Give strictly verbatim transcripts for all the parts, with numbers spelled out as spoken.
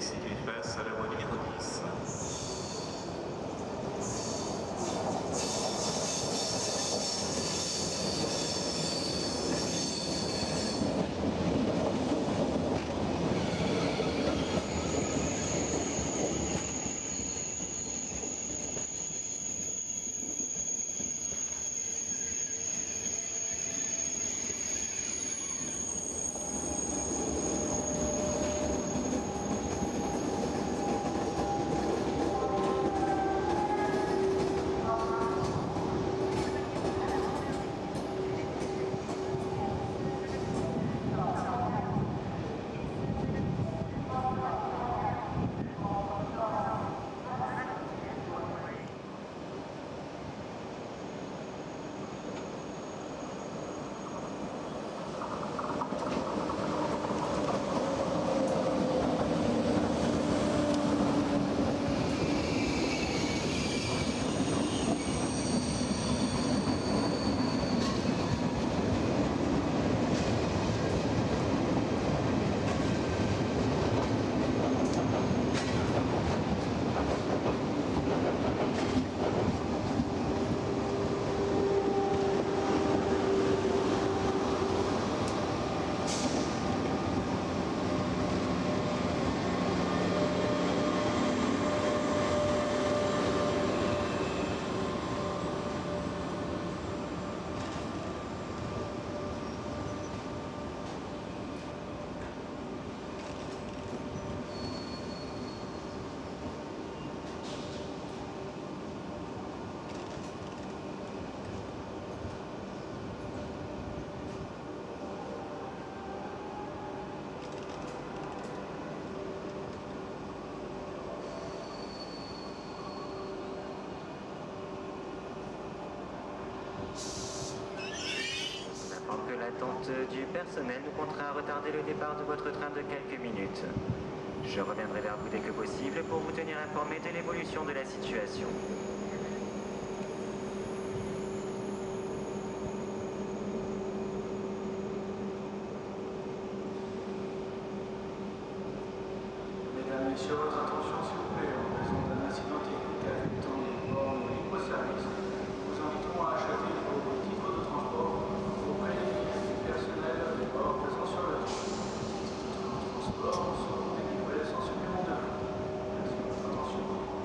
si rifà cerimonia di messa. L'attente du personnel nous contraint à retarder le départ de votre train de quelques minutes. Je reviendrai vers vous dès que possible pour vous tenir informé de l'évolution de la situation. Mesdames et Messieurs, votre attention s'il vous plaît. En raison d'un incident technique affectant les bornes libre service, nous invitons à acheter vos titres de transport auprès des personnel des bords présents sur le train. Les titres de transport seront délivrés sans supplément de frais. Merci de votre attention.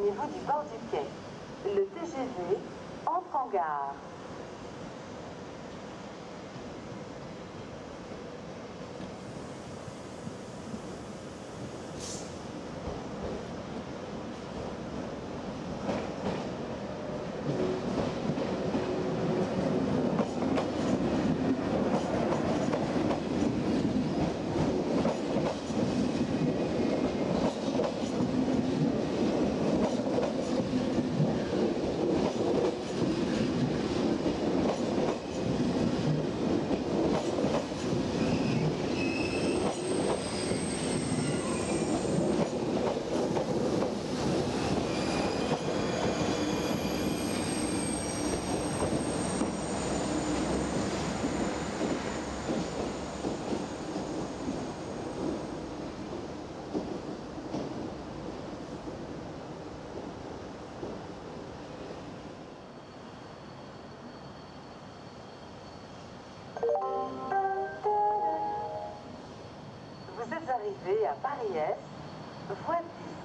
premier rue du bord du quai. Le T G V entre en gare. Vous êtes arrivé à Paris-Est, voie dix.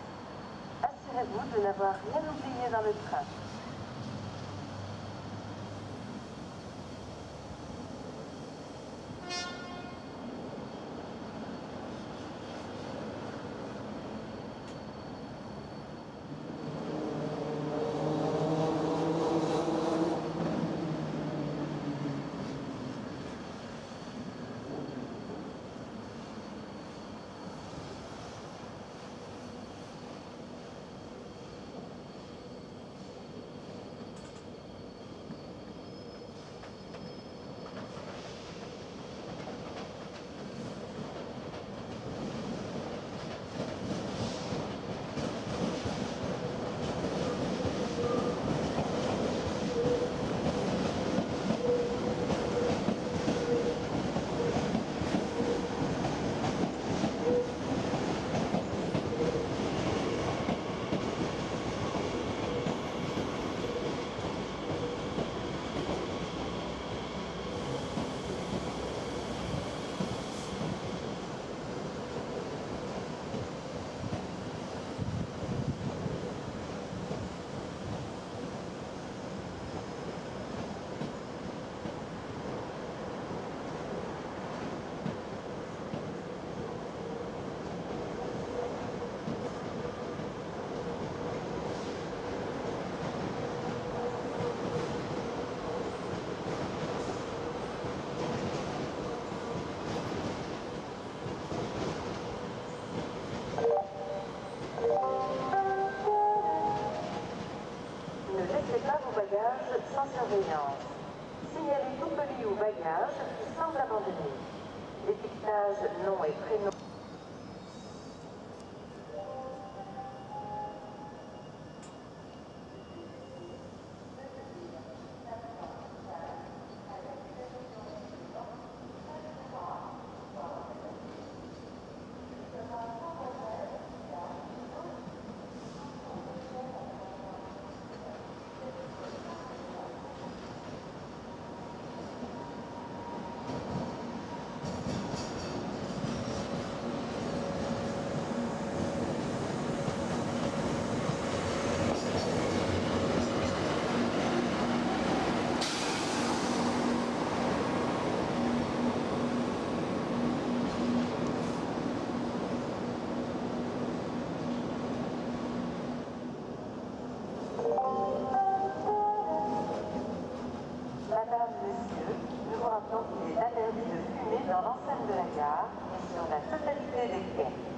Assurez-vous de n'avoir rien oublié dans le train. Sans surveillance. Signalez tout colis ou bagage qui semble abandonné. Étiquetage nom et prénom. Interdit de fumer dans l'enceinte de la gare et sur la totalité des quais.